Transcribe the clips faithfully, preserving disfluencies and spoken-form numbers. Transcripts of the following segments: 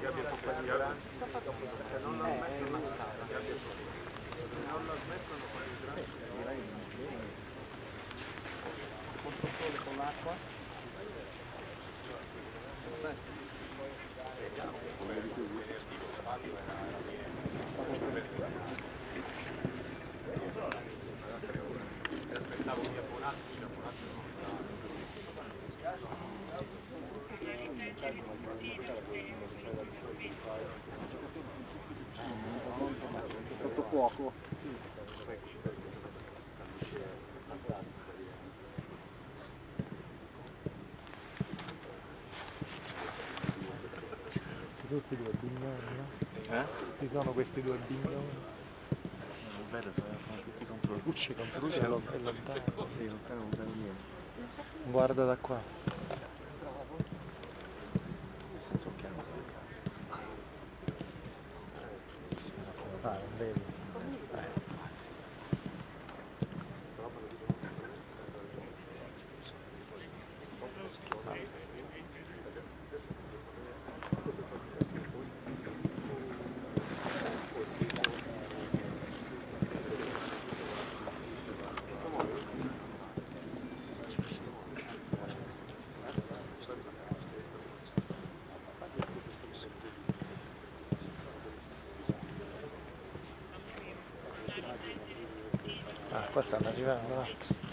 Gabbia compagnia, non l'ha smesso Mazzara, Gabbia compagnia, non l'ha smesso non fa il grande, direi molto sole con l'acqua. Aspettavo via un attimo, un attimo. Sotto fuoco? Sì. Fantastico. Questi due bignoni, no? Eh? Ci sono questi due bignoni. Non vedo, sono tutti contro Lucci, contro Lucci è lontano. Sì, lontano non vedo niente. Guarda da qua. Nel senso che hanno fatto il cazzo. Come fare, non vedo. Qua stanno arrivando, no? Grazie.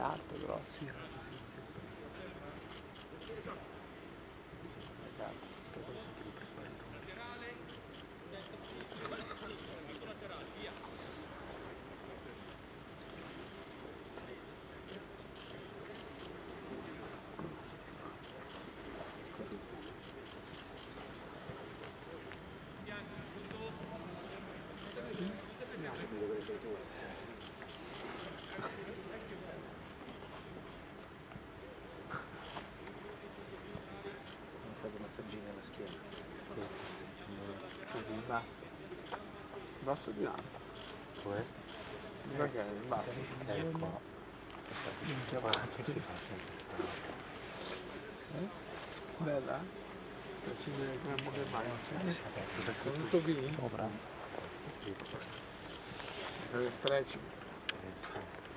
Alto, grosso. La schiena il basso il basso di là poi magari il basso ecco pensate si fa sempre eh? Bella si vede come muove mai tutto qui sopra per stretching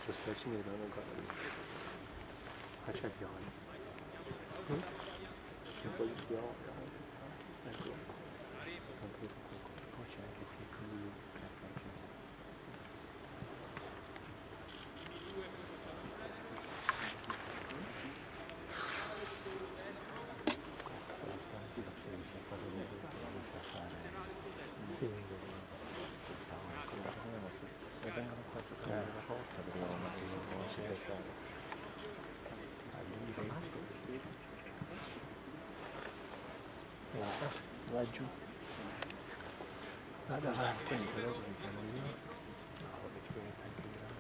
per stretching mi danno ancora qua c'è Pioli un po' di Pioli. Ecco, poi c'è anche qui quindi questa distanza perché riesce a fare un po' a fare sì, pensavo ancora come non so se vengono qua a toccare la porta dobbiamo non si beccare all'unico sì là giù là davanti no, lo vedi che è anche di là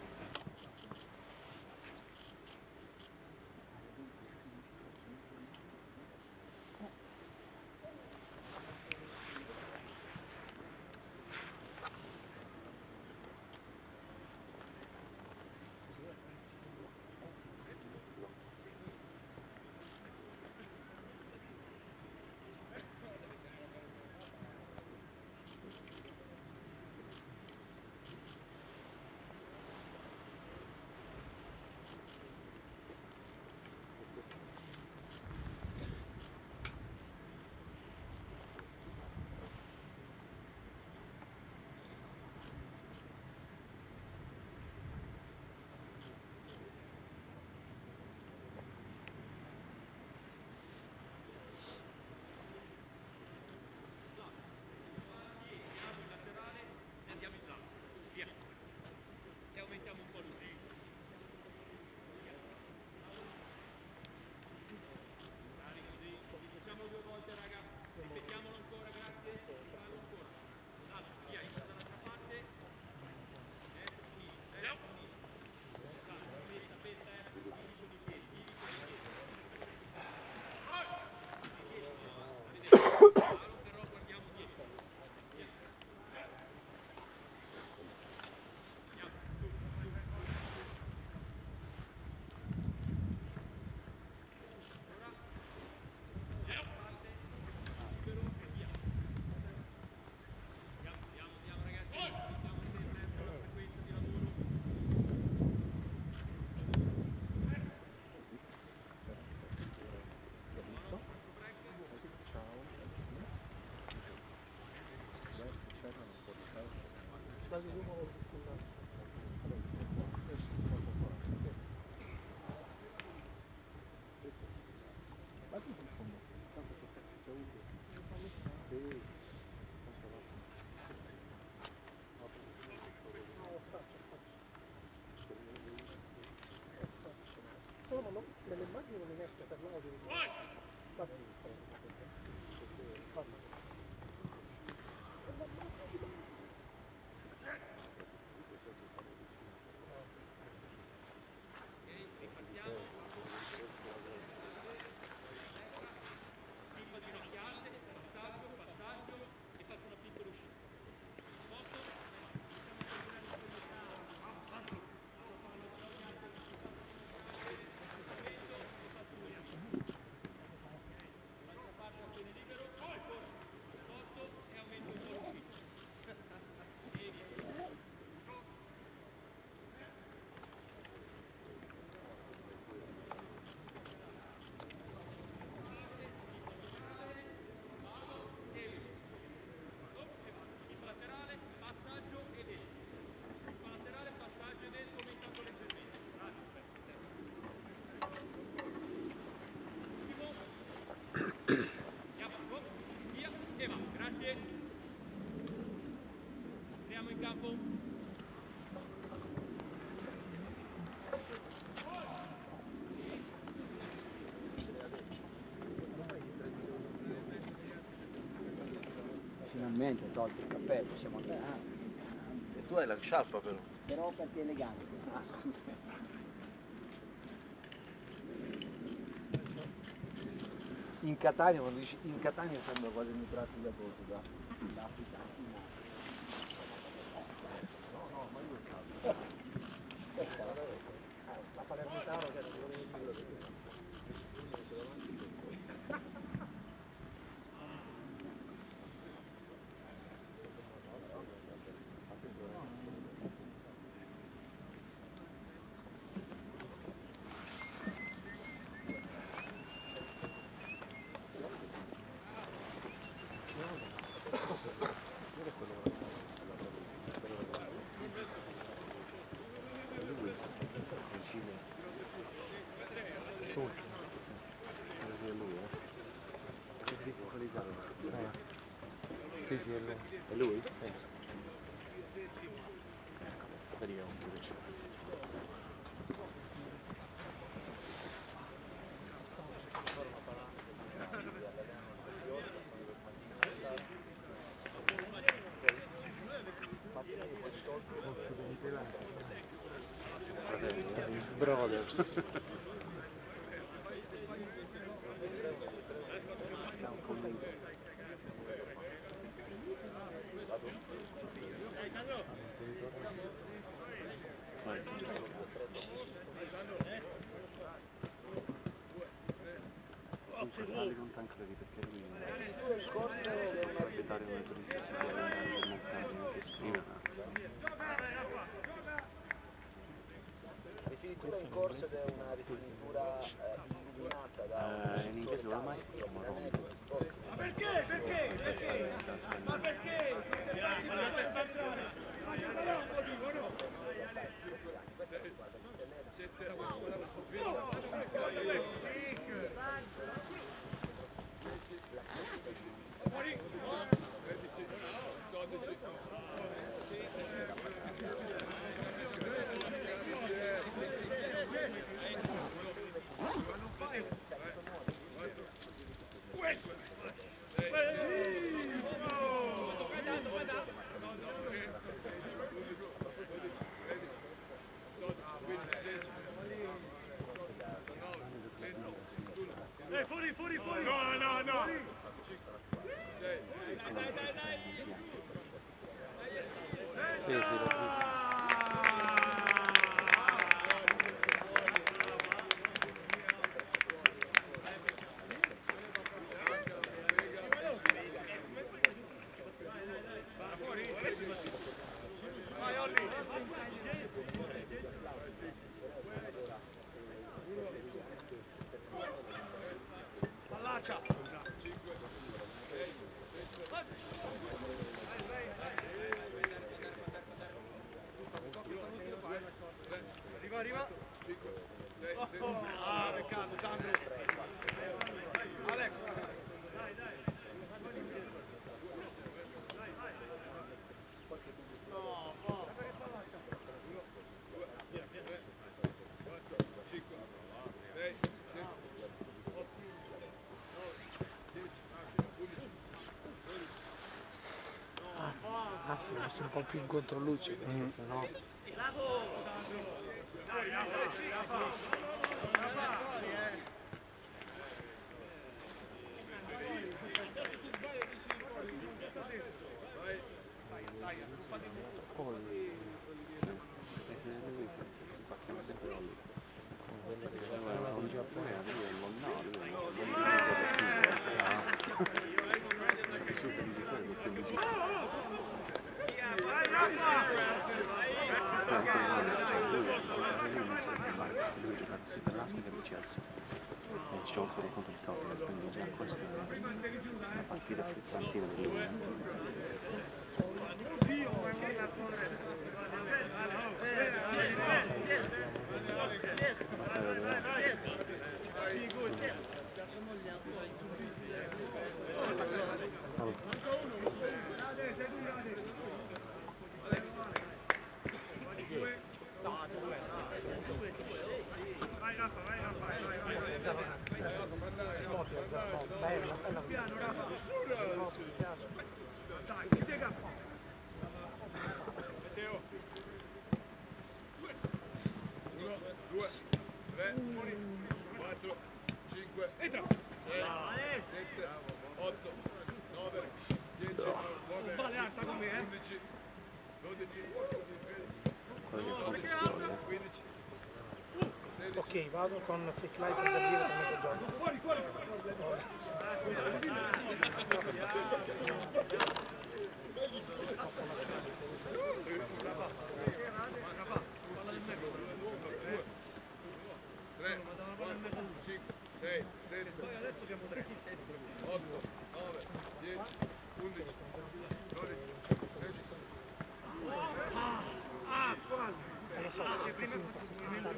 di nuovo ho visto un altro ma tutto in fondo tanto che c'è un po' di finalmente tolto il cappello, possiamo andare. Ah. E tu hai la sciarpa però. Però perché è elegante questa. Ah, scusa. In Catania, quando dici in Catania sembra quasi mi tratti da Portugal. L'Africa. No, no, ma io caldo. La palermitana che era sì, è lui. È lui? Sì. Vedi che è un po' vicino. Brothers. Ma perché? Essere un po' più in controluce, mm. Sennò... frizzantina di lui. Dai, Ok, vado con fake light per Gabriele per mezzogiorno. Fuori, fuori! Ah, quasi! Non lo so, perché prima non posso spostare.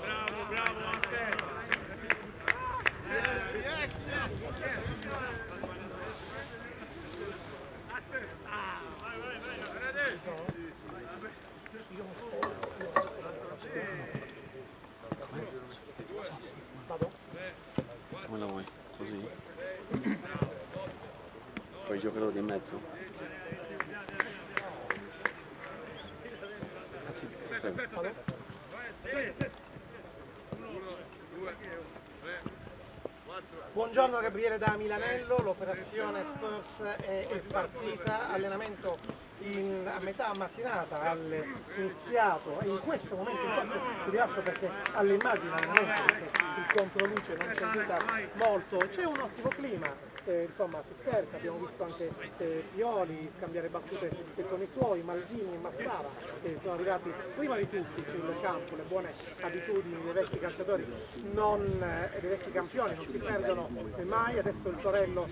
Bravo, bravo, aspetta. Yes, yes, yes. Aspetta. Ah, vai, vai, vai. Come la vuoi? Così? Poi il giocatore di mezzo? Aspetta, aspetta, aspetta. Buongiorno Gabriele da Milanello, l'operazione Spurs è, è partita, allenamento in, a metà mattinata, al, iniziato, e in questo momento infatti vi lascio perché alle immagini al momento il controluce non ci aiuta molto, c'è un ottimo clima, eh, insomma si scherza, abbiamo visto anche eh, Pioli scambiare battute con i suoi, Malvini e Mazzara che sono arrivati prima di tutti sul campo, le buone abitudini dei vecchi calciatori, non, eh, dei vecchi campioni non si perdono mai, adesso il torello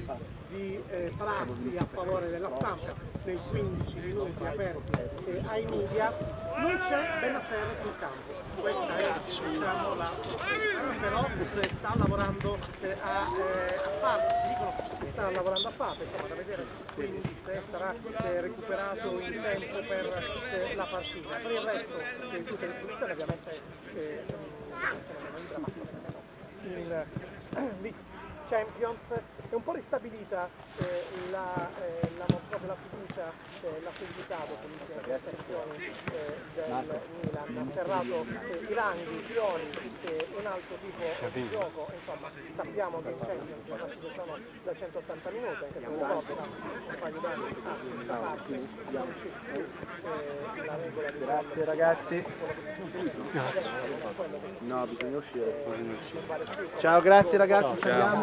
di eh, Prassi a favore della stampa nei quindici minuti aperti eh, ai media, non c'è Benasserre sul campo, questa è diciamo, la però eh, sta lavorando eh, a, eh, a parte, dicono che sta lavorando a parte, insomma da vedere quindi se sarà eh, recuperato in tempo per eh, la partita, per il resto eh, tutte le istruzioni ovviamente eh, il Champions è un po' ristabilita eh, la, eh, la nostra della fiducia, eh, la solidità dopo l'ultima prestazione eh, del Milan, ha serrato eh, i ranghi, i Pioli, eh, un altro tipo di gioco, insomma sappiamo che in Champions la partita da centottanta minuti, anche se non so, un paio d'anni a questa parte, la regola di grazie ragazzi, no bisogna uscire, ciao grazie ragazzi, saliamo.